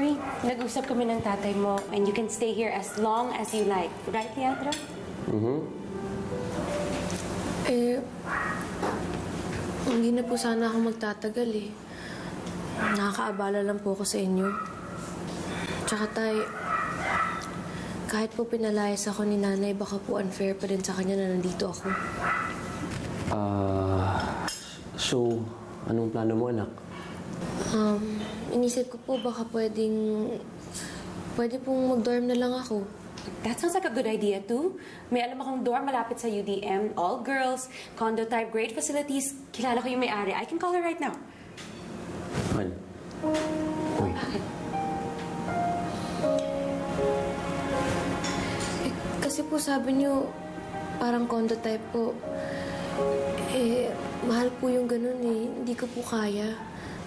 worry. Nag-usap kami ng tatay mo, and you can stay here as long as you like. Right, Leandro? Mm-hmm. Hindi na po sana ako magtatagal eh. Nakakaabala lang po ako sa inyo. Tsaka tay, kahit po pinalayas ako ni nanay, baka po unfair pa din sa kanya na nandito ako. So, anong plano mo, anak? Inisip ko po baka pwede pong mag-dorm na lang ako. That sounds like a good idea too. May alam akong dorm malapit sa UDM, all girls, condo type, great facilities. Kilala ko yung may-ari. I can call her right now. Han. Uy. Bakit? Kasi po sabi niyo, parang condo type po. Mahal po yung ganun eh. Hindi ko po kaya.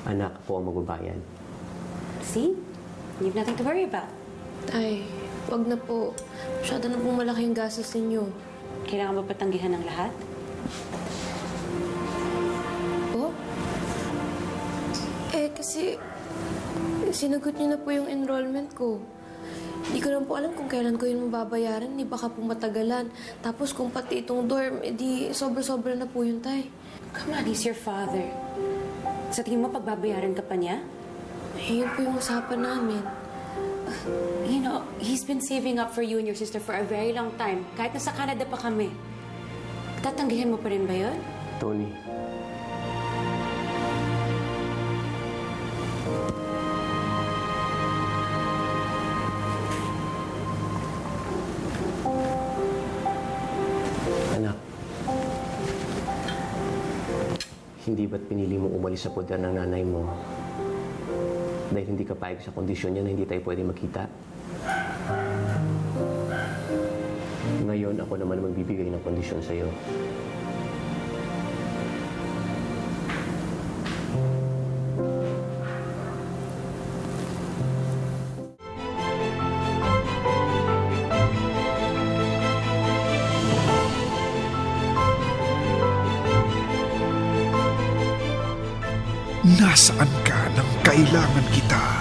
Anak po ang magbabayad. See? You have nothing to worry about. Tay, wag na po. Masyado na pong malaki yung gastos ninyo. Kailangan ba patanggihan ng lahat? Po? Kasi sinagot niyo na po yung enrollment ko. Hindi ko lang po alam kung kailan ko yun mababayaran. Hindi baka po matagalan. Tapos kung pati itong dorm, edi sobra-sobra na po yun, tay. Come on, he's your father. Sa tingin mo, pagbabayaran ka pa niya? Yun po yung usapan namin. You know, he's been saving up for you and your sister for a very long time. Kahit nasa Canada pa kami. Tatanggihan mo pa rin ba yun? Tony. Anak. Hindi ba't pinili mo umalis sa poder ng nanay mo? Dahil hindi ka paig sa kondisyon niya na hindi tayo pwede makita. Ngayon, ako naman magbibigay ng kondisyon sa'yo. Nasaan ka nang kailangan kita?